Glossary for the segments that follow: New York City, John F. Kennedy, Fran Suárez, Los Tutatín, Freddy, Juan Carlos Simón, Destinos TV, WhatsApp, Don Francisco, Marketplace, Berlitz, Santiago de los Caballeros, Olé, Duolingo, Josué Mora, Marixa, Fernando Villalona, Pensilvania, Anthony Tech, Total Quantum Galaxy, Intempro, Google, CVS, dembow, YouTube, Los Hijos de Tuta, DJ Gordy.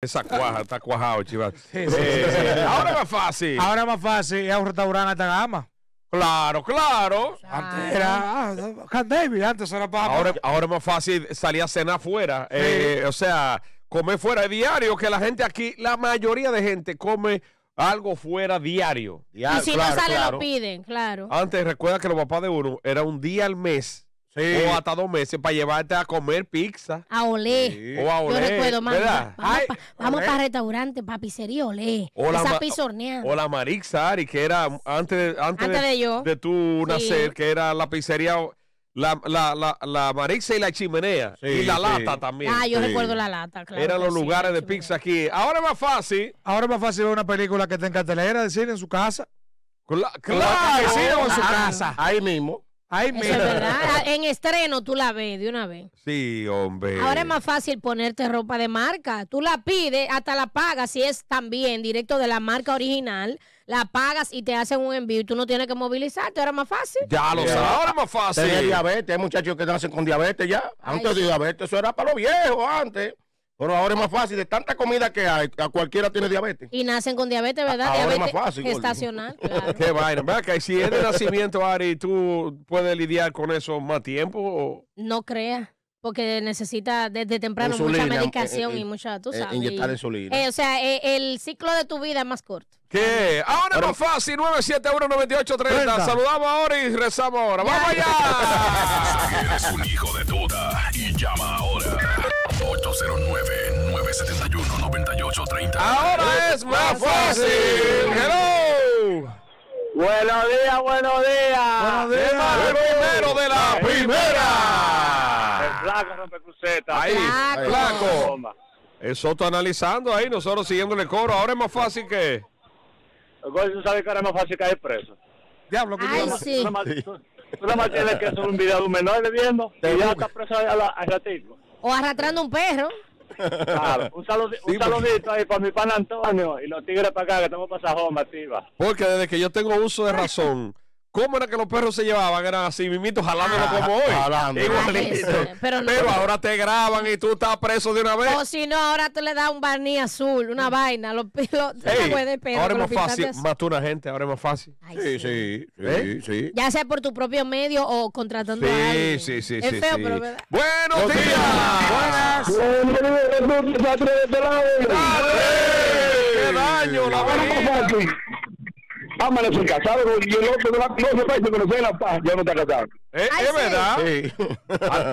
Esa cuaja está cuajado, chivas. Sí, sí, sí. Ahora más fácil. Ahora más fácil es un restaurante alta gama. Claro, claro. Antes era David, antes era para. Ahora es más fácil salir a cenar fuera. Sí. O sea, comer fuera diario, que la gente aquí, la mayoría de gente come algo fuera diario. Y si claro, no sale, claro, lo piden, claro. Antes, recuerda que los papás de uno era un día al mes. Sí. O hasta 2 meses para llevarte a comer pizza. A Olé. Sí. O a Olé. Yo recuerdo, mami, vamos para restaurante, para pizzería Olé. O esa pizorneada. O la Marixa, Ari, que era antes de tú nacer, sí, que era la pizzería, la Marixa y la chimenea. Sí, y la lata también. Ah, yo recuerdo la lata, claro. Eran los lugares de pizza aquí. Ahora es más fácil. Ahora es más fácil ver una película que está en cartelera, decir, en su casa. Claro, sí, en su casa. Ahí mismo. Ay, eso es verdad. En estreno tú la ves de una vez. Sí, hombre. Ahora es más fácil ponerte ropa de marca. Tú la pides, hasta la pagas, si es también directo de la marca original. La pagas y te hacen un envío y tú no tienes que movilizarte. Ahora es más fácil. Ya lo sabes, ahora es más fácil. Tener diabetes, hay muchachos que nacen con diabetes ya. Antes de diabetes, eso era para los viejos antes. Pero ahora es más fácil, de tanta comida que hay, a cualquiera tiene diabetes. Y nacen con diabetes, ¿verdad? Ahora diabetes es más fácil, gestacional, claro. Qué vaina. ¿Verdad que si es de nacimiento, Ari, tú puedes lidiar con eso más tiempo? ¿O? No creas, porque necesita desde temprano insulina, mucha medicación y mucha, tú sabes. Inyectar insulina. O sea, el ciclo de tu vida es más corto. ¿Qué? Ahora es más fácil, 971-9830. Saludamos ahora y rezamos ahora. Ya. ¡Vamos allá! Eres un hijo de duda y llama ahora. 809-971-9830. Ahora es más fácil. Hello. Buenos días, buenos días. Buenos días. El primero de la primera. El Flaco Rompecruceta. Ahí, Flaco. Eso está analizando ahí, nosotros siguiéndole el coro. Ahora es más fácil que. ¿Tú sabes que ahora es más fácil caer preso? Diablo, que sí. Tú nada más tienes que subir un video de un menor bebiendo y ya está preso al ratito. O arrastrando un perro. Claro, un saludito ahí para mi pana Antonio y los tigres para acá que estamos para Sajoma, activa. Porque desde que yo tengo uso de razón, ¿cómo era que los perros se llevaban? Eran así mimitos, jalándolo como hoy. Pero ahora te graban y tú estás preso de una vez. O si no, ahora tú le das un barniz azul, una vaina. Ahora es más fácil, mató una gente, ahora es más fácil. Sí. Ya sea por tu propio medio o contratando a alguien. Es feo, pero verdad. ¡Buenos días! ¡Buenas! ¡Qué daño! ¡La avenida! Vamos a casado, yo no sé si conocer la paz, ya no está casado. Es verdad. Sí.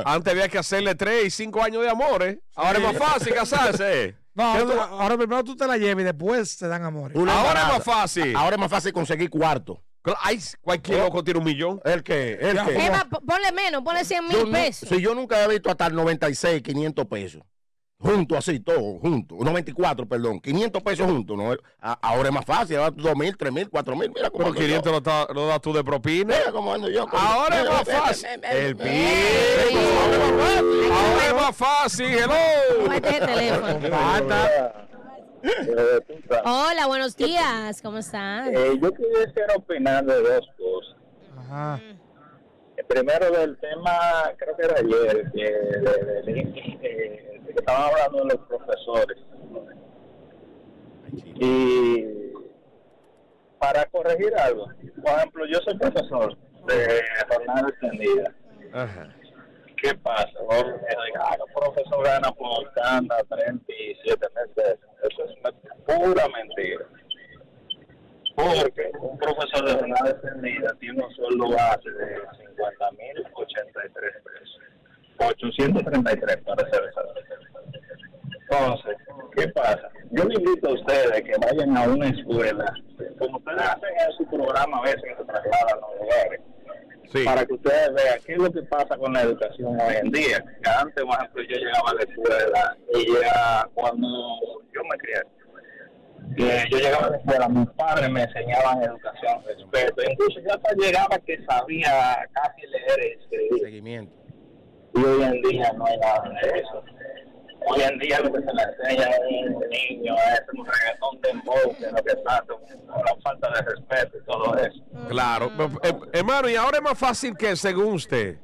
Antes había que hacerle 3 y 5 años de amores. Ahora es más fácil casarse. No, ahora primero tú te la llevas y después te dan amores. Ahora es más fácil. Ahora es más fácil conseguir cuarto. Ay, cualquier loco tiene 1 millón. ¿El qué? Eva, ponle menos, ponle 100 mil pesos. Si yo nunca he visto hasta el 96, 500 pesos. Junto así, todo, junto. 94, perdón. 500 pesos juntos. ¿No? Ahora es más fácil. Ahora 2.000, 3.000, 4.000. Mira cómo. Por 500 lo das tú de propina. Mira cómo ando yo. Ahora es más fácil. El PIB. Ahora es más fácil. Hello. Este teléfono. Hola, buenos días. ¿Cómo estás? Yo quería estar opinando de 2 cosas. Ajá. Primero del tema, creo que era ayer, que estaban hablando de los profesores. Y para corregir algo, por ejemplo, yo soy profesor de jornada extendida. ¿Qué pasa? Los profesores ganan por cada 37 meses. Eso es una pura mentira. Porque un profesor de jornada extendida tiene un sueldo base de 50.083 pesos. 833 para ser exacto. Entonces, ¿qué pasa? Yo le invito a ustedes que vayan a una escuela, como ustedes hacen en su programa a veces que se trasladan a los lugares, para que ustedes vean qué es lo que pasa con la educación hoy en día. Que antes, por ejemplo, yo llegaba a la escuela y ya cuando yo me crié, yo llegaba a la escuela, mis padres me enseñaban educación, respeto, incluso yo hasta llegaba que sabía casi leer y escribir. Seguimiento. Y hoy en día no hay nada de eso. Hoy en día lo que se le enseña a un niño es un reggaetón de embolse, lo que tanto, la falta de respeto y todo eso. Claro, hermano, ¿y ahora es más fácil que según usted?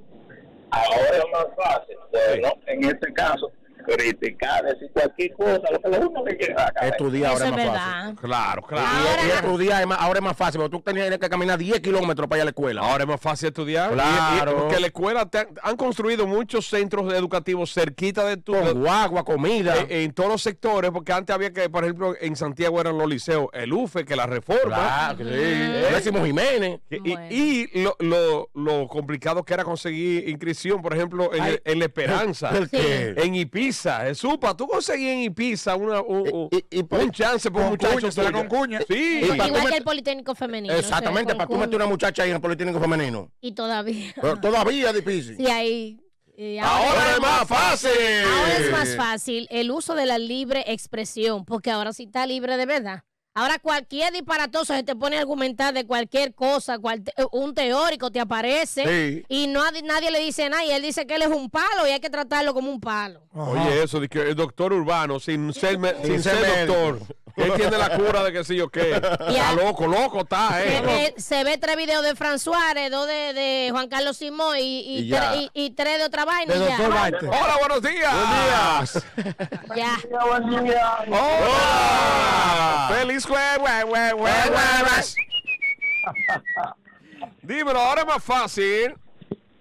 Ahora es más fácil, pues, ¿no? En este caso, criticar, decir cualquier cosa, lo uno que quiere acá. Estudiar ahora es más fácil. Claro, claro. Y estudiar ahora es más fácil, porque tú tenías que caminar 10 kilómetros para ir a la escuela. Ahora es más fácil estudiar. Claro. Porque la escuela han construido muchos centros educativos cerquita de tu. Con agua, comida. En todos los sectores, porque antes había que, por ejemplo, en Santiago eran los liceos, el UFE, que la Reforma. Claro, que sí. Décimo Jiménez. Bueno. Y lo complicado que era conseguir inscripción, por ejemplo, en La Esperanza, en Ipiza. Supa, tú conseguí en Ipiza un chance por un muchacho. Era con cuña. Sí. Igual que el Politécnico Femenino. Exactamente, para tú meter una muchacha ahí en el Politécnico Femenino. Y todavía. Pero todavía es difícil. Sí, ahí. Ahora es más fácil. Ahora es más fácil el uso de la libre expresión, porque ahora sí está libre de verdad. Ahora cualquier disparatoso se te pone a argumentar de cualquier cosa, un teórico te aparece, sí, y no nadie le dice nada, y él dice que él es un palo y hay que tratarlo como un palo. Oye, eso de que el doctor urbano, sin ser doctor, él tiene la cura de que sí o qué. Está loco está, Se ve 3 videos de Fran Suárez, 2 de Juan Carlos Simón y 3 de otra vaina. Hola, buenos días. Ya. Hola. Feliz jueves. Dímelo, ahora es más fácil.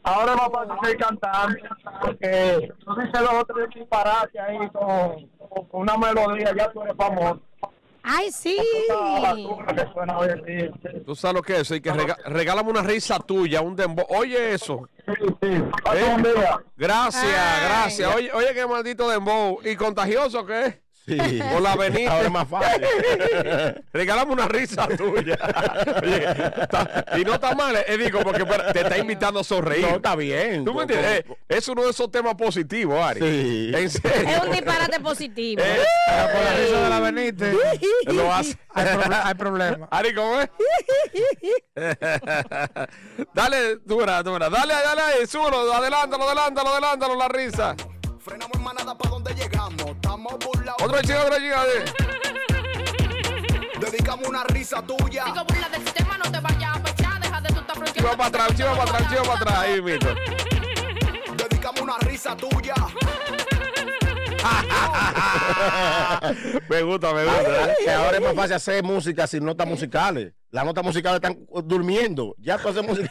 Ahora es más fácil cantar, porque tú dices los otros disparates ahí con una melodía, ya tú eres famoso. ¡Ay, sí! ¿Tú sabes lo que es? Y que regálame una risa tuya, un dembow. Oye, eso. Sí. Gracias. Oye, qué maldito dembow. ¿Y contagioso qué es? Sí. O la avenida. Ahora es más fácil. Regálame una risa tuya. Oye, y no está mal, digo, porque te está invitando a sonreír. No, está bien. ¿Tú me entiendes? Es uno de esos temas positivos, Ari. Sí. ¿En serio? Es un disparate positivo. Por la risa de la avenida. Lo hace. Hay problema. Ari, ¿cómo es? Dale, dura. Dale ahí, súbelo. Adelántalo, la risa. Frenamos en manada para donde llegamos. Estamos burlados. Otra chica. Dedicamos una risa tuya. Digo, burla del sistema, no te vayas a pechar. Deja de tu estar fronteando. Chiva para atrás. Ahí, mito. Dedicamos una risa tuya. Me gusta. Que ahora es más fácil hacer música sin notas musicales. Las notas musicales están durmiendo. Ya tú haces música.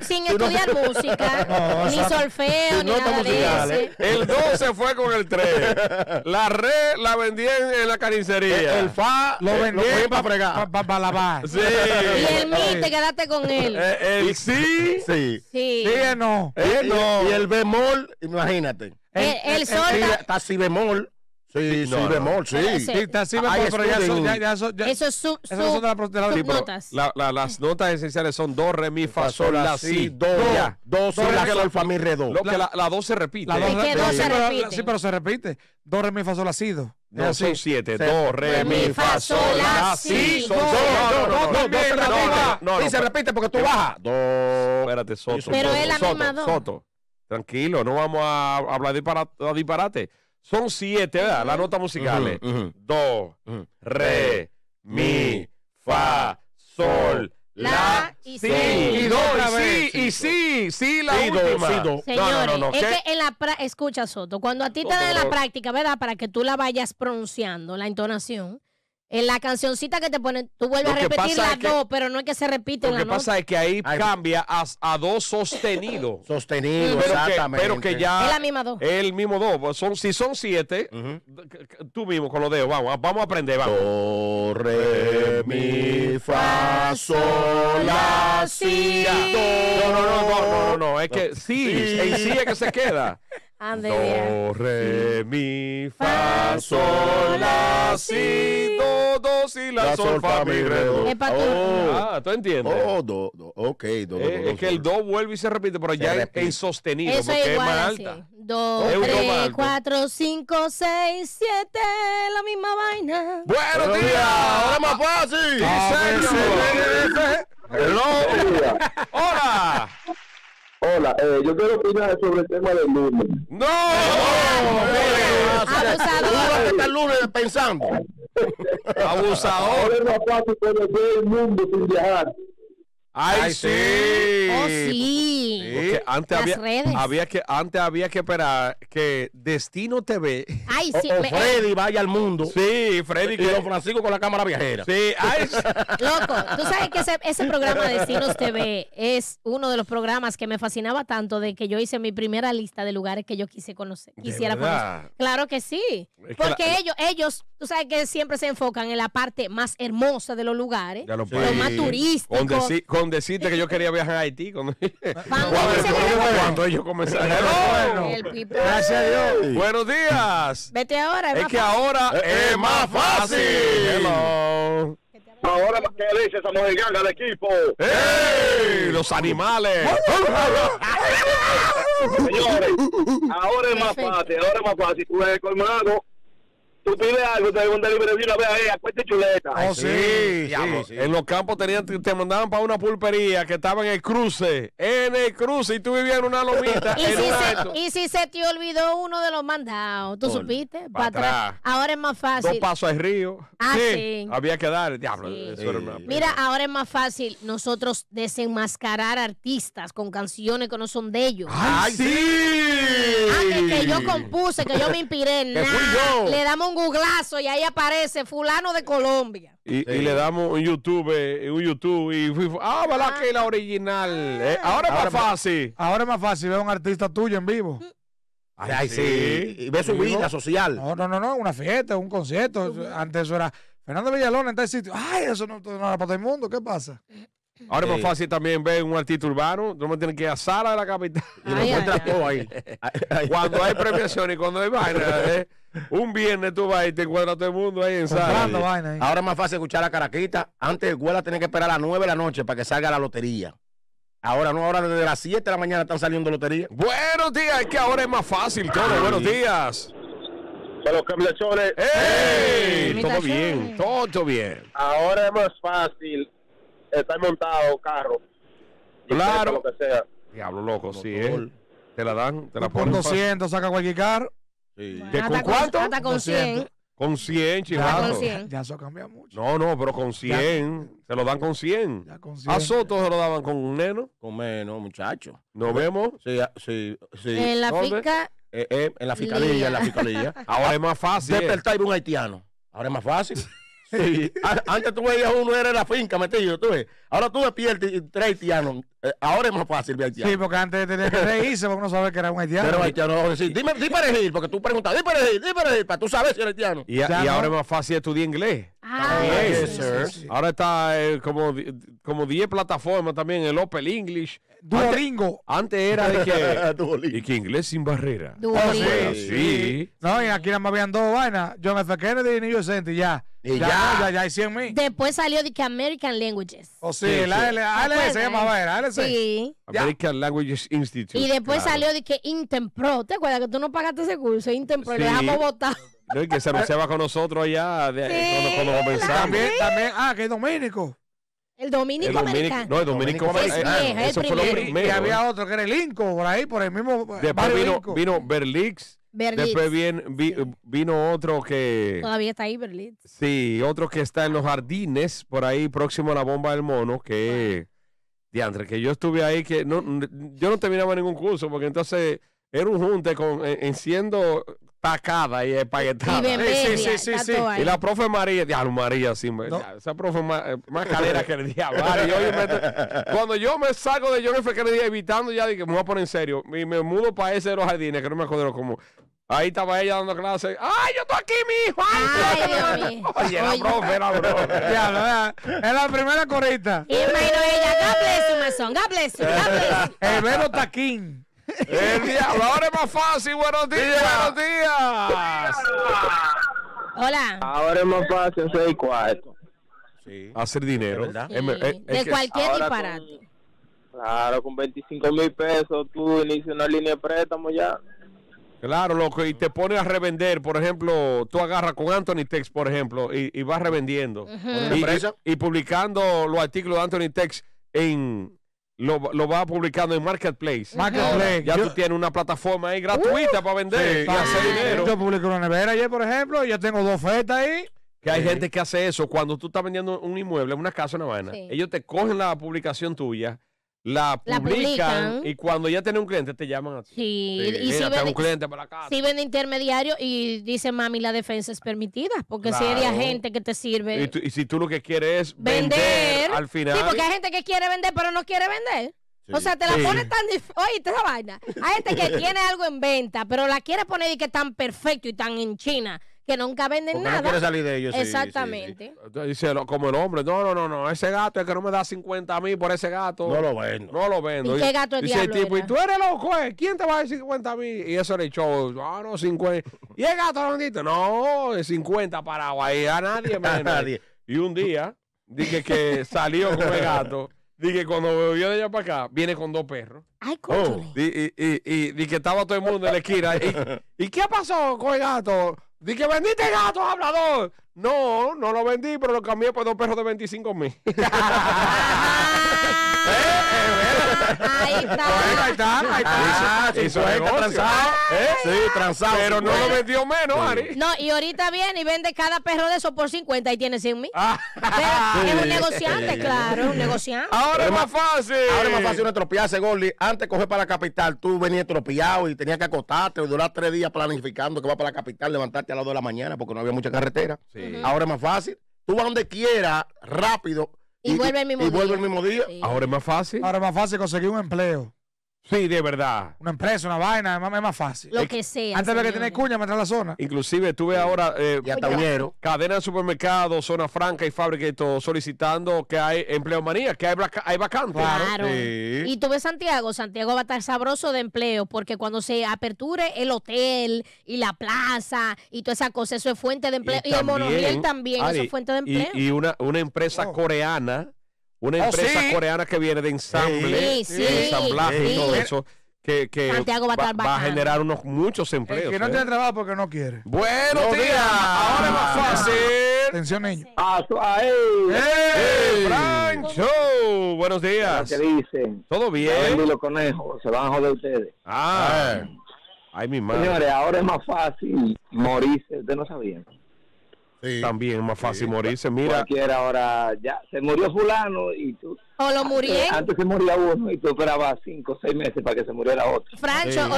Sin estudiar música, ni solfeo, ni nada de eso. El 2 se fue con el 3. La re la vendí en la carnicería. El fa lo vendí para fregar. Para lavar. Sí. Y el mi te quedaste con él. El sí. Sí. Sí, no. Y el bemol, imagínate. El sol. Está si bemol. Sí, bemol. Eso es sus notas. Las notas esenciales son do, re, mi, fa, sol, la, si, do, ya. Do, sol, la, sol, fa, mi, re, do. Lo que la do se repite. Sí, pero se repite. Do, re, mi, fa, sol, la, si, do. No, son 7. Do, re, mi, fa, sol, la, si, sol. No. Y se repite porque tú bajas. Do. Espérate, soto. Pero es la misma do. Soto. Tranquilo, no vamos a hablar de disparate. Son 7, ¿verdad? Las notas musicales. Do, re, mi, fa, sol, la, y si. Y la última. Señores, es que en la práctica, escucha, Soto, cuando a ti te da la práctica, ¿verdad? Para que tú la vayas pronunciando, la entonación. En la cancioncita que te ponen, tú vuelves a repetir las dos, pero no es que se repiten las dos. Lo que pasa es que ahí cambia a do sostenido. Sostenido, exactamente. Pero que ya. Es la misma do. El mismo do. Si son 7, tú mismo con los dedos, vamos a aprender. Do, re, mi, fa, sol, la, si. No. Es que sí, en sí es que se queda. Do, re, mi, fa, sol, la, si, do, si, la, sol, fa, mi, re, do. Ah, ¿tú entiendes? Es que el do vuelve y se repite, pero ya es sostenido, porque es más alta. 2, 3, 4, 5, 6, 7, la misma vaina. ¡Buenos días! ¡Ahora más fácil! ¡Hola! Hola, yo quiero opinar sobre el tema del lunes. ¡No! ¡Abusador! ¡Está el lunes pensando! ¡Abusador! Ahora es más fácil conocer el mundo sin viajar. ¡Ay, sí! ¡Oh, sí! Porque antes había que esperar que Destino TV o Freddy vaya al mundo. Sí, Freddy y Don Francisco con la cámara viajera. Sí, ay, sí. Loco, tú sabes que ese programa de Destinos TV es uno de los programas que me fascinaba tanto, de que yo hice mi primera lista de lugares que yo quisiera conocer. Claro que sí. Es porque que ellos, tú sabes que siempre se enfocan en la parte más hermosa de los lugares, lo más turístico. Con decirte que yo quería viajar a Haití cuando ellos comenzaron. Gracias a Dios. Buenos días. Vete ahora. Es que ahora es más fácil. Hello. Ahora lo que dice esa mujer ganga de equipo. ¡Ey! Los animales. Señores, ahora es más fácil. Ahora es más fácil. Tú eres colmado. Tú pides algo, te un delivery de una vez ahí, acuérdate chuleta. Oh, sí. En los campos te mandaban para una pulpería que estaba en el cruce. En el cruce, y tú vivías en una lomita. ¿Y si se te olvidó uno de los mandados? ¿Tú supiste? Para atrás. Ahora es más fácil. Dos pasos al río. Ah, sí. Había que dar. Diablo, eso era una... Mira, ahora es más fácil nosotros desenmascarar artistas con canciones que no son de ellos. ¡Ay, sí! Que yo compuse, que yo me inspiré en nada. Le damos un googlazo y ahí aparece fulano de Colombia. Y le damos un YouTube y ¿verdad que la original? Ahora es más fácil. Ahora es más fácil ver a un artista tuyo en vivo. Ay, sí. Y ver su vida social. No, una fiesta, un concierto. Antes eso era Fernando Villalona en tal sitio. Ay, eso no era para todo el mundo. ¿Qué pasa? Ahora es más fácil también ver un artista urbano. No me tienen que ir a Sala de la capital. Y lo encuentras todo ahí. Cuando hay premiación y cuando hay vaina, un viernes tú vas y te encuentras todo el mundo ahí en Sala. Ahora es más fácil escuchar a Caraquita. Antes de escuela tenía que esperar a las 9 de la noche para que salga la lotería. Ahora no, ahora desde las 7 de la mañana están saliendo lotería. Buenos días, es que ahora es más fácil todo. Ay. Buenos días. Los camionechones. ¡Ey! Todo bien, todo bien. Ahora es más fácil estar montado carro. Claro. Lo que sea. Diablo, loco, sí, te la dan, te la ponen. Con 200 saca cualquier carro. Sí. Bueno, ¿con cuánto? Hasta con 100. Con 100, chivato. Ya eso cambia mucho. No, pero con 100. Se lo dan con 100. Ya con 100. A Soto se lo daban con un neno. Con menos, muchacho. ¿Nos vemos? Sí. En la fica. En la fiscalía, Ahora es más fácil. Despertar un haitiano. Ahora es más fácil. Sí. Antes tú veías uno era en la finca metido, tú ves. Ahora tú despiertas y tres haitianos. Ahora es más fácil ver haitianos. Sí, porque antes tenías que reírse porque uno sabía que era un haitiano. Pero haitiano, sí. Dime perejil, porque tú preguntas, dime perejil, para tú sabes si eres haitiano. Y ahora es más fácil estudiar inglés. Sí. Ahora está como 10 plataformas también, el Open English. Duolingo. Antes era de que inglés sin barrera. Duolingo. Sí. No, y aquí nada más habían dos vainas, John F. Kennedy y New York City, ya hay 100.000. Después salió de que American Languages. ALS se llama, ALS. Sí. American Languages Institute. Y después salió de que Intempro. ¿Te acuerdas que tú no pagaste ese curso? Intempro, le dejamos votar. No, y que se va con nosotros allá cuando comenzamos. También, que es dominico. El dominico americano. No, el dominico americano. Eso fue lo primero. Y había otro que era el Inco, por ahí, por el mismo. Después vino Berlitz. Después vino otro que... Todavía está ahí Berlitz. Sí, otro que está en los jardines, por ahí, próximo a la bomba del mono, que... Diantre, que yo estuve ahí, que yo no terminaba ningún curso, porque entonces era un junte enciendo... Tacada y espaguetada. Sí. Y la profe María, diablo, María, sí. Esa profe más calera que el diablo. Cuando yo me saco de John F. Kennedy evitando ya, dije, me voy a poner en serio. Y me mudo para ese de los jardines, que no me acuerdo cómo. Ahí estaba ella dando clases. ¡Ay, yo estoy aquí, mi hijo! Oye, la profe. Ya, es la primera corita. Y me ella, God bless you. El velo taquín. El diablo, ahora es más fácil. Buenos días. Hola. Ahora es más fácil hacer cuarto. Sí. Hacer dinero. ¿Verdad? De cualquier disparate. Claro, con 25,000 pesos tú inicias una línea de préstamo ya. Claro, loco, y te pones a revender. Por ejemplo, tú agarras con Anthony Tech, por ejemplo, y vas revendiendo. Y publicando los artículos de Anthony Tech en... Lo va publicando en Marketplace. Ya tú tienes una plataforma ahí gratuita para vender y hacer dinero. Yo publico una nevera ayer, por ejemplo, y yo tengo dos ofertas ahí. Que hay gente que hace eso. Cuando tú estás vendiendo un inmueble, una casa, una vaina, ellos te cogen la publicación tuya, la publican y cuando ya tiene un cliente te llaman a ti. Y si ven, un cliente para la casa. Si ven intermediario y dicen, mami, la defensa es permitida, porque si hay gente que te sirve. Y si tú lo que quieres es vender al final. Sí, porque hay gente que quiere vender pero no quiere vender. Sí. O sea, te la pones tan difícil. Oye, esa vaina. Hay gente que tiene algo en venta, pero la quiere poner y que tan perfecto y tan en China que nunca venden porque nada. No quiere salir de ellos. Exactamente. Dice, como el hombre, no, ese gato es que no me da 50 mil por ese gato. No lo vendo. No lo vendo. ¿Y qué gato es diablo? Dice el tipo, ¿y tú eres loco? ¿Quién te va a dar 50 mil? Y eso le echó, no, 50. ¿Y el gato lo vendiste? No, 50 paraguas ahí, a nadie menos. A nadie. Y un día, dije que salió con el gato. Dije, cuando volvió de allá para acá, viene con 2 perros. Ay, coño. Y que estaba todo el mundo en la esquina. ¿Y qué pasó con el gato? Dije, ¿vendiste el gato, hablador? No, no lo vendí, pero lo cambié por 2 perros de 25 mil. Ahí está. Eso es transado. Sí, transado. Pero no lo vendió menos, Ari. No, y ahorita viene y vende cada perro de esos por 50 y tiene 100 mil. Es un negociante, claro, es un negociante. Ahora es más fácil. Ahora es más fácil una tropiarse, Gordy. Antes coger para la capital, tú venías tropiado y tenías que acostarte o durar 3 días planificando que vas para la capital, levantarte a las 2 de la mañana porque no había mucha carretera. Ahora es más fácil. Tú vas donde quieras, rápido. Y vuelve el mismo día. Ahora es más fácil. Ahora es más fácil conseguir un empleo. Sí, de verdad. Una empresa, una vaina, es más fácil. Lo que sea. Antes de que tenés cuña, meter la zona. Inclusive tuve ahora cadena de supermercados, zona franca y fábrica y todo, solicitando que hay empleo manía, que hay vacantes. Claro. Sí. Y tú ves Santiago, Santiago va a estar sabroso de empleo, porque cuando se aperture el hotel y la plaza y todas esas cosas, eso es fuente de empleo. Y el monorriel también, eso es fuente de empleo. Y una empresa coreana. Una empresa coreana que viene de ensamble, ensamblaje y todo eso, que Santiago va a generar unos muchos empleos. El que no tiene trabajo porque no quiere. Buenos días. Ahora es más fácil. Atención, niño. ¡Francho! Buenos días. ¿Qué dicen? ¿Todo bien? Los conejos se van a joder ustedes. Ay, mi madre. Señores, ahora es más fácil morirse. Ustedes no sabían. Sí. También es más fácil morirse, mira. Cualquiera ahora, ya se murió fulano y tú. O lo murieron. Antes se moría uno y tú esperabas 5 o 6 meses para que se muriera otro. Francho,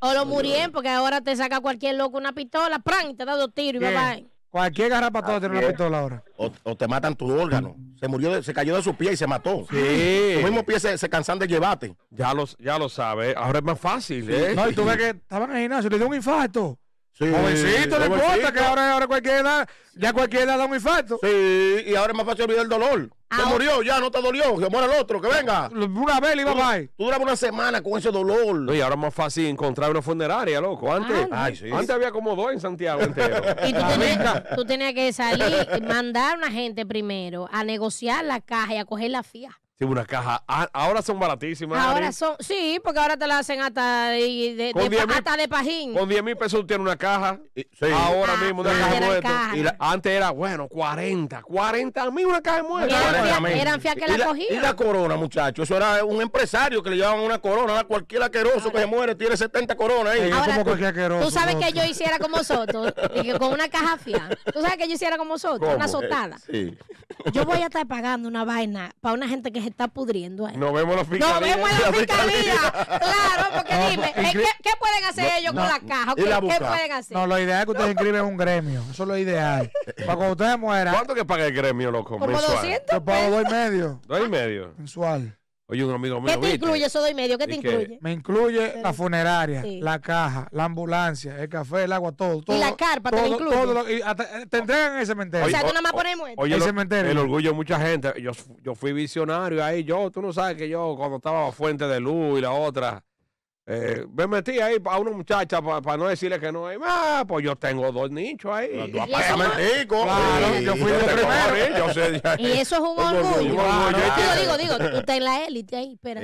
o lo murieron porque ahora te saca cualquier loco una pistola, ¡pran! Te da 2 tiros y bye bye. Cualquier garrapatoso tiene una pistola ahora. O te matan tu órgano. Se murió, se cayó de su pie y se mató. Sí. Los mismos pies se cansan de llevarte. Ya lo sabes, ahora es más fácil. Sí. No, y tú ves que estaban en el gimnasio, le dio un infarto. Sí, jovencito, no importa que ahora cualquiera da un infarto. Sí, y ahora es más fácil olvidar el dolor. Se murió, ya no te dolió, que muera el otro, que venga. Una vez y bye bye. Tú durabas una semana con ese dolor. Y ahora es más fácil encontrar una funeraria, loco. Antes había como 2 en Santiago entero. Y tú tenías que salir y mandar a una gente primero a negociar la caja y a coger la fija. Sí, una caja. Ahora son baratísimas. Sí, porque ahora te la hacen hasta de pajín. Con 10 mil pesos tiene una caja. Ahora mismo una caja muerta. Antes era, bueno, 40 mil una caja muerta. Eran fias que la cogían. Y la corona, muchachos. Eso era un empresario que le llevaban una corona. Cualquier asqueroso que se muere tiene 70 coronas ahí. Tú sabes que yo hiciera como Soto. Con una caja fia. Tú sabes que yo hiciera como Soto. Una sotada. Yo voy a estar pagando una vaina para una gente que está pudriendo ahí. Nos vemos en la fiscalía. Claro, porque dime, ¿qué pueden hacer ellos con la caja? ¿Qué pueden hacer? No, lo ideal es que ustedes inscriben un gremio. Eso es lo ideal. Para cuando ustedes mueran. ¿Cuánto que paga el gremio, loco? Como 200. Yo pago 2,5. 2,5. Mensual. Oye, un amigo mío. ¿Qué te incluye eso 2,5? ¿Qué te incluye? Me incluye la funeraria, la caja, la ambulancia, el café, el agua, todo. Y la carpa te incluye. Te entregan en el cementerio. O sea, tú nada más pones muerto. Oye, el cementerio. El orgullo de mucha gente. Yo fui visionario ahí. Tú no sabes que yo, cuando estaba Fuente de Luz y la otra, me metí ahí a una muchacha para no decirle que no hay más. Pues yo tengo 2 nichos ahí. Claro, yo fui yo sé. Y eso es un orgullo. Digo, tú estás en la élite ahí, espera.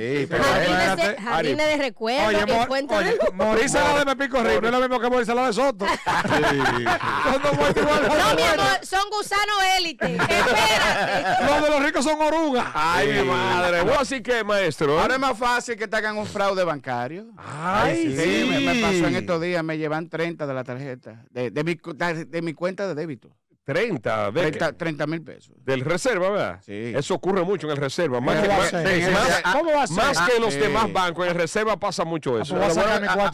Jardines de recuerdo. Oye, morirse la de Pepico Rey no es lo mismo que morirse la de Soto. No, mi amor, son gusanos élite. Espérate. Los de los ricos son orugas. Ay, mi madre. Así que, maestro. Ahora es más fácil que te hagan un fraude bancario. Ay, sí, me pasó en estos días, me llevan 30 de la tarjeta, de mi cuenta de débito. 30 mil pesos. Del reserva, ¿verdad? Sí. Eso ocurre mucho en el reserva. Más que los demás bancos, en el reserva pasa mucho eso.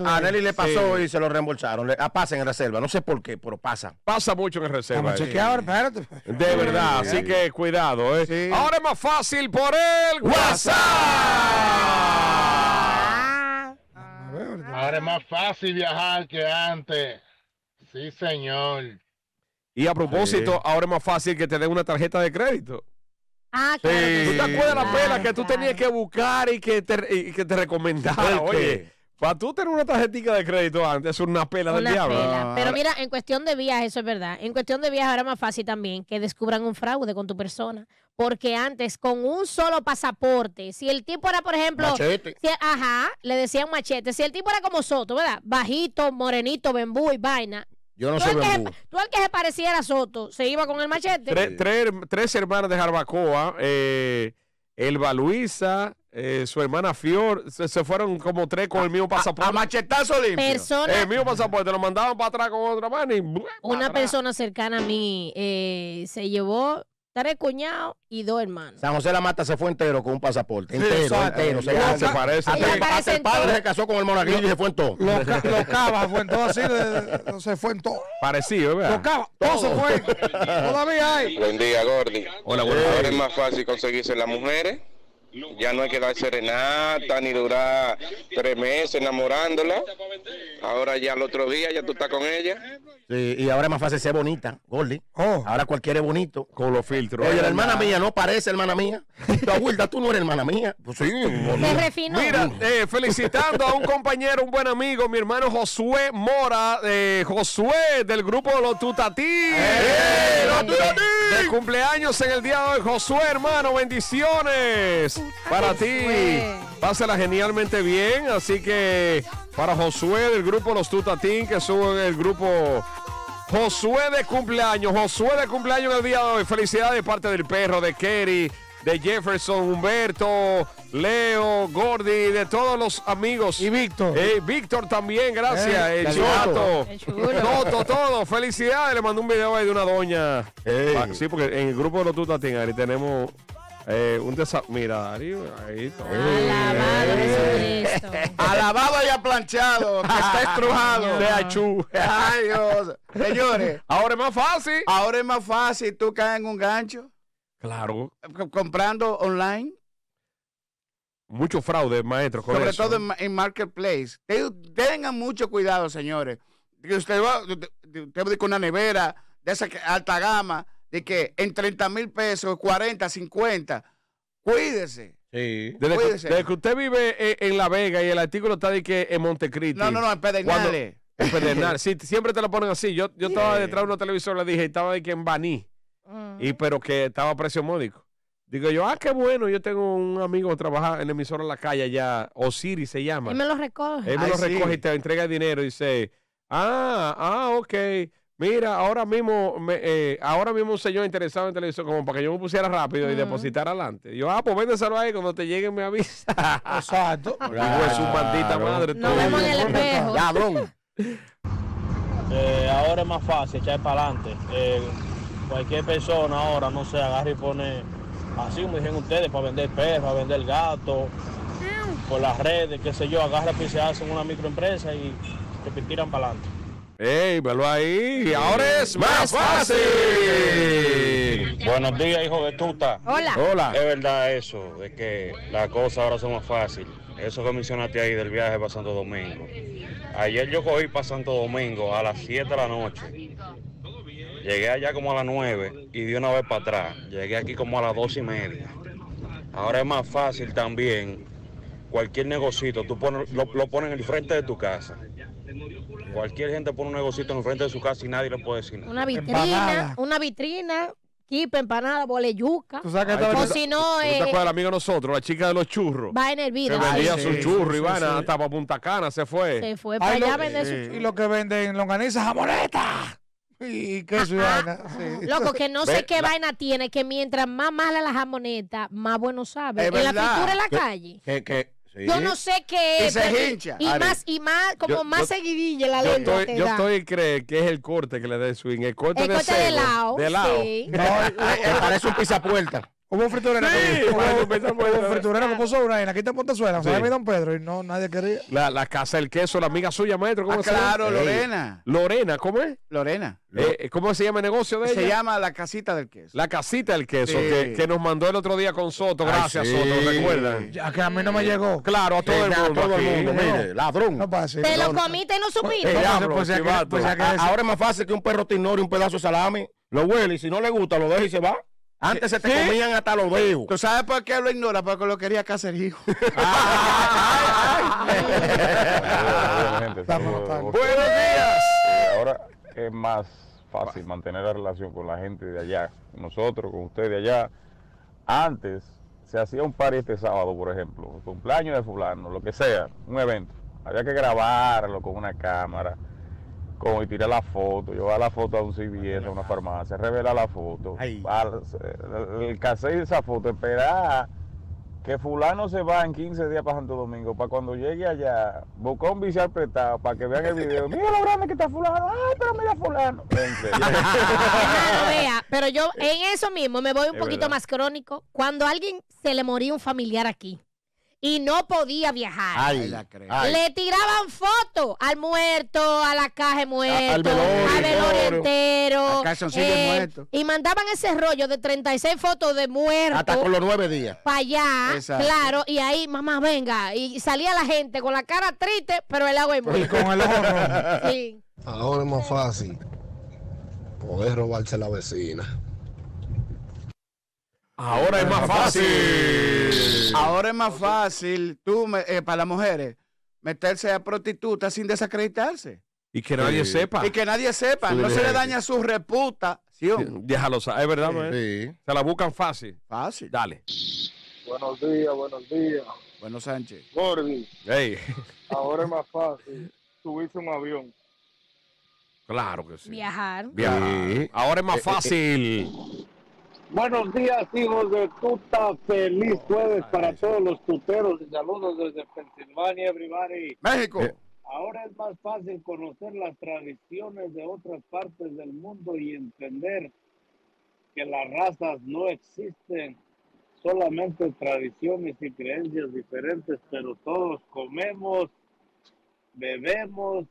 A Nelly le pasó y se lo reembolsaron. Pasa en el reserva, no sé por qué, pero pasa. Pasa mucho en el reserva. De verdad, así que cuidado. Ahora es más fácil por el WhatsApp. Ahora es más fácil viajar que antes. Sí, señor. Y a propósito, ahora es más fácil que te den una tarjeta de crédito. Ah, claro. Sí. ¿Tú te acuerdas la pena que tú tenías que buscar y que te recomendaban? Oye, para tú tener una tarjetita de crédito antes es una pela del diablo. Pero mira, en cuestión de viajes, eso es verdad. En cuestión de viajes ahora es más fácil también que descubran un fraude con tu persona. Porque antes, con un solo pasaporte, si el tipo era, por ejemplo... Machete. Le decían machete. Si el tipo era como Soto, ¿verdad? Bajito, morenito, bembú y vaina. Yo no soy bembú. Tú al que se pareciera a Soto, se iba con el machete. Tres hermanas de Jarbacoa, Elba Luisa, su hermana Fior, se fueron como tres con el mismo pasaporte. A machetazo limpio. El mismo pasaporte, lo mandaban para atrás con otra mano y... Una persona cercana a mí se llevó... Tres cuñados y dos hermanos. San José de la Mata se fue entero con un pasaporte. Entero. Se parece. Hasta el padre se casó con el monaguillo y se fue en todo. Los cabas fue en todo así. Se fue en todo. Parecido, ¿verdad? Los cabas. Todo se fue. Todavía hay. Buen día, Gordy. Hola, buen día. Ahora es más fácil conseguirse las mujeres. Ya no hay que dar serenata ni durar 3 meses enamorándola. Ahora ya al otro día ya tú estás con ella. Sí, y ahora es más fácil ser bonita, Gordy. Ahora cualquiera es bonito. Con los filtros. Oye, la hermana mía no parece hermana mía. Tu abuelita, tú no eres hermana mía. Pues sí, me refinó. Mira, felicitando a un compañero, un buen amigo, mi hermano Josué Mora. Josué, del grupo Los Tutatín. ¡Los Tutatín! De cumpleaños en el día de hoy. Josué, hermano, bendiciones para ti. Pásala genialmente bien. Así que para Josué del grupo Los Tutatín, que son el grupo Josué de cumpleaños. Josué de cumpleaños en el día de hoy. Felicidades de parte del perro, de Kerry, de Jefferson, Humberto, Leo, Gordy, de todos los amigos. Y Víctor. Víctor también, gracias. El Chato. Todo. Felicidades. Le mandó un video ahí de una doña. Sí, porque en el grupo de Los Tutatín, Ari, tenemos... un desafío. Mira, ahí está. Alabado y aplanchado. Que está estrujado. De achú. Ay, Dios. Señores. Ahora es más fácil. Ahora es más fácil. Tú caes en un gancho. Claro. Comprando online. Mucho fraude, maestro. Sobre eso. Todo en Marketplace. Tengan mucho cuidado, señores. Que usted va con una nevera de esa alta gama. De que en 30 mil pesos, 40, 50, cuídese. Sí. Desde que usted vive en La Vega y el artículo está de que en Montecristi. No, en Pedernales. En Pedernales. Sí, siempre te lo ponen así. Yo estaba detrás de una televisora, le dije, estaba de que en Baní, pero que estaba a precio módico. Digo yo, qué bueno, yo tengo un amigo que trabaja en la emisora en la calle allá, Osiris se llama. Él me lo recoge. Él me lo recoge y te entrega el dinero y dice, ok. Mira, ahora mismo un señor interesado en televisión, como para que yo me pusiera rápido y depositar adelante. Yo, pues véndeselo ahí, cuando te lleguen me avisa. Exacto. Pues su maldita madre. Nos vemos en el espejo. Cabrón. Ahora es más fácil echar para adelante. Cualquier persona ahora, no se agarra y pone, así como dicen ustedes, para vender perros, para vender gatos, por las redes, qué sé yo, agarra y se hacen una microempresa y te tiran para adelante. Velo ahí. Ahora es más fácil. Buenos días, hijo de tuta. Hola. Es verdad eso, de que las cosas ahora son más fáciles. Eso que mencionaste ahí del viaje para Santo Domingo. Ayer yo cogí para Santo Domingo a las 7 de la noche. Llegué allá como a las 9 y de una vez para atrás. Llegué aquí como a las 2:30. Ahora es más fácil también. Cualquier negocito, tú lo pones en el frente de tu casa. Cualquier gente pone un negocito en el frente de su casa y nadie le puede decir nada. Una vitrina, kipe, empanada, boleyuca. O si no... ¿Tú te acuerdas del amigo de nosotros, la chica de los churros? Va en el vidrio. Que vendía sus churros, Ivana, hasta para Punta Cana se fue. Se fue para allá a vender sus churros. Y lo que venden longanizas, jamonetas. Y qué suena. Sí. Loco, que no sé qué vaina tiene, que mientras más mala la jamoneta, más bueno sabe. En la fritura en la calle. Sí. Yo no sé qué es. Esa es hincha. Y más, como yo, más seguidilla la letra. Yo estoy cree que es el corte que le da el swing. El corte de lado. De lado. Sí. No, parece un pisapuerta. Hubo un friturero. Sí, hubo un friturero que puso una en aquí está en Pontezuela. O sea, me Don Pedro y no, nadie quería. La casa del queso, la amiga suya, maestro. ¿Cómo se llama? Claro, Lorena. Lorena, ¿cómo es? Lorena. ¿Cómo se llama el negocio de ella? Se llama La Casita del Queso. La Casita del Queso, sí. que nos mandó el otro día con Soto. Gracias, sí. Soto, ¿recuerdan? Ya que a mí no me llegó. Claro, a todo el mundo. Mire, ladrón. No pasa. Te lo comiste y no supiste. Ahora es más fácil que un perro te ignore un pedazo de salami. Lo huele y si no le gusta, lo deja y se va. Antes se te comían hasta los dedos. ¿Tú sabes por qué lo ignora? Porque lo quería casar hijo. Buenos días. Ahora es más fácil mantener la relación con la gente de allá. Nosotros, con ustedes de allá. Antes se hacía un party este sábado, por ejemplo. Cumpleaños de fulano, lo que sea. Un evento. Había que grabarlo con una cámara. Y tirar la foto, llevar la foto a un CVS, a una farmacia, revelar la foto, el cassette de esa foto, esperar que fulano se va en 15 días para Santo Domingo, para cuando llegue allá, buscar un bici apretado, para que vean el video, mira lo grande que está fulano, ay, pero mira fulano. Vea, pero yo en eso mismo me voy un poquito más crónico, cuando a alguien se le moría un familiar aquí. Y no podía viajar. Ay, la creo. Le tiraban fotos al muerto, a la caja de muerto, al velorio entero. Y mandaban ese rollo de 36 fotos de muertos. Hasta con los 9 días. Para allá, exacto. Claro. Y ahí, mamá, venga. Y salía la gente con la cara triste, pero el agua es muy. Y con el ojo rojo. Sí. Ahora es más fácil poder robarse a la vecina. Ahora es más fácil. Ahora es más fácil, para las mujeres, meterse a prostitutas sin desacreditarse. Y que nadie sepa. Y que nadie sepa. Sí, no se le daña su reputación. Déjalo, es verdad, ¿no? Sí. Se la buscan fácil. Fácil. Dale. Buenos días, buenos días. Buenos Sánchez. Gordy. Hey. Ahora es más fácil subirse un avión. Claro que sí. Viajar. Sí. Ahora es más fácil. Buenos días, hijos de tuta. Feliz jueves para todos los tuteros. Saludos desde Pensilvania, everybody. México. Ahora es más fácil conocer las tradiciones de otras partes del mundo y entender que las razas no existen, solamente tradiciones y creencias diferentes, pero todos comemos, bebemos,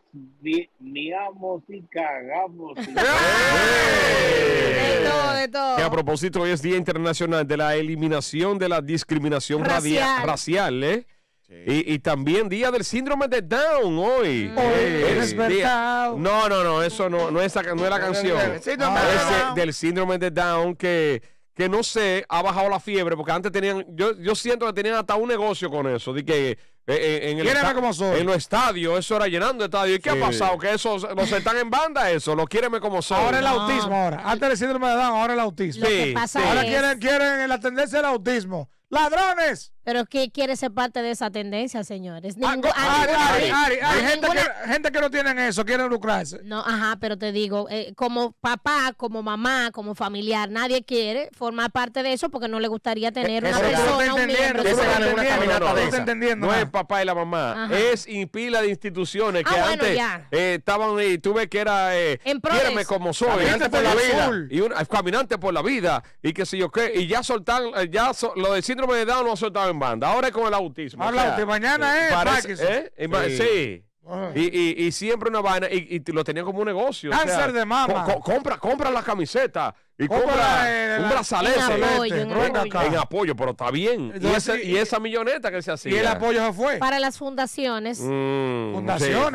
niamos y cagamos. De todo. Que a propósito hoy es Día Internacional de la Eliminación de la Discriminación Racial, ¿eh? Sí. Y también Día del Síndrome de Down hoy. Es verdad. No, eso no es la canción. Es del Síndrome de Down que no sé, ha bajado la fiebre, porque antes tenían, yo siento que tenían hasta un negocio con eso, de que en los estadios, eso era llenando estadios. ¿Y qué ha pasado? Que esos los están en banda, eso, los quiereme como son. Ahora el autismo, antes del síndrome de Down, ahora el autismo. Ahora quieren la tendencia del autismo. ¡Ladrones! Pero ¿qué quiere ser parte de esa tendencia, señores? Ari, gente que no tienen eso, quieren lucrarse. No, ajá, pero te digo, como papá, como mamá, como familiar, nadie quiere formar parte de eso porque no le gustaría tener una persona, un miembro. No es papá y la mamá, es pila de instituciones que antes estaban, y tú ves que era quiéreme como soy, caminante por la vida, y un caminante por la vida, y qué sé yo qué, y ya soltan, lo del síndrome de Down lo han soltado en banda, ahora es con el autismo. Mañana sí. Y siempre una vaina, y lo tenían como un negocio. Cáncer de mama. Compra la camiseta y compra un brazalete en apoyo, pero está bien. Y esa milloneta que se hacía. Y el apoyo se fue. Para las fundaciones. Fundición.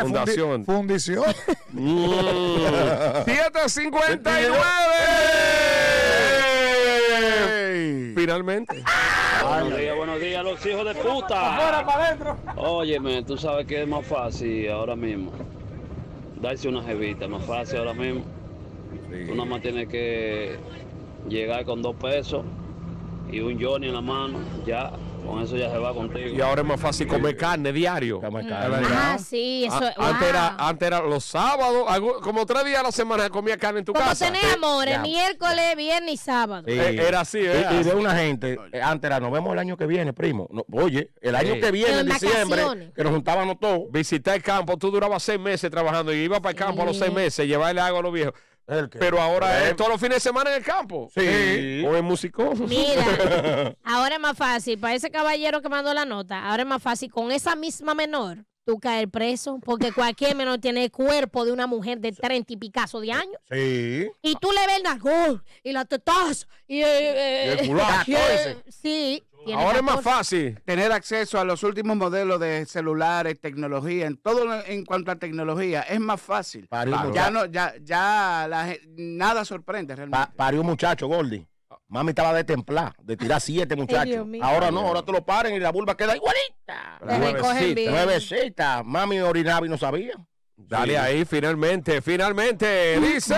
7:59. Finalmente. Buenos días, los hijos de puta. Afuera, para adentro. Óyeme, tú sabes que es más fácil ahora mismo. Darse una jevita, más fácil ahora mismo. Sí. Tú nada más tienes que llegar con 2 pesos y un Johnny en la mano, ya. Con eso ya se va contigo. Y ahora es más fácil comer carne diario. Comer carne. Ah, sí, eso es. Wow. Antes era los sábados, como 3 días a la semana comía carne en tu casa. Como tenés amores, miércoles, viernes y sábado. Sí. Era así, ¿eh? Y de una gente, antes era, nos vemos el año que viene, primo. No, oye, el año que viene, en diciembre, vacaciones, que nos juntábamos todos. Visité el campo, tú durabas 6 meses trabajando y iba para el campo a los 6 meses, llevarle algo a los viejos. Pero ahora es todos los fines de semana en el campo. Sí. O en músicos. Mira, ahora es más fácil. Para ese caballero que mandó la nota, ahora es más fácil con esa misma menor tú caer preso, porque cualquier menor tiene el cuerpo de una mujer de 30 y picazo de años. Sí. Y tú le ves el nalgón y las tetas y el culato ese. Sí. Ahora es más fácil tener acceso a los últimos modelos de celulares, tecnología, en todo en cuanto a tecnología, es más fácil. Ya nada sorprende realmente. Parió un muchacho, Goldie. Mami estaba de templar, de tirar 7 muchachos. Ahora no, ahora te lo paren y la vulva queda igualita. Nuevecita. Mami orinaba y no sabía. Dale ahí, finalmente. Dice.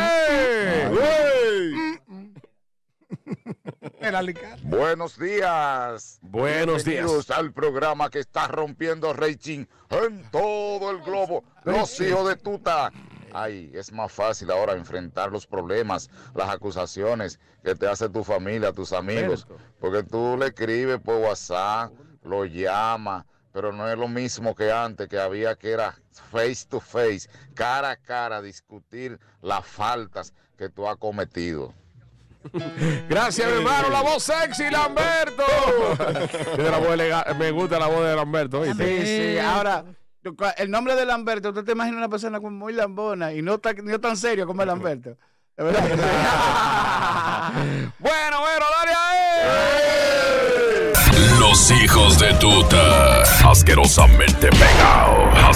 Buenos días. Buenos días al programa que está rompiendo rating en todo el globo. Los hijos de tuta. Ay, es más fácil ahora enfrentar los problemas, las acusaciones que te hace tu familia, tus amigos, porque tú le escribes por WhatsApp, lo llamas, pero no es lo mismo que antes, que había que era face to face, cara a cara, discutir las faltas que tú has cometido. Gracias, mi hermano, la voz sexy, Lamberto. Me gusta la voz de Lamberto. ¿Oíste? Sí, ahora... El nombre de Lamberto, usted te imagina una persona como muy lambona y no tan serio como el Lamberto. ¿De verdad? Bueno, dale a él. Los hijos de tuta. Asquerosamente pegado.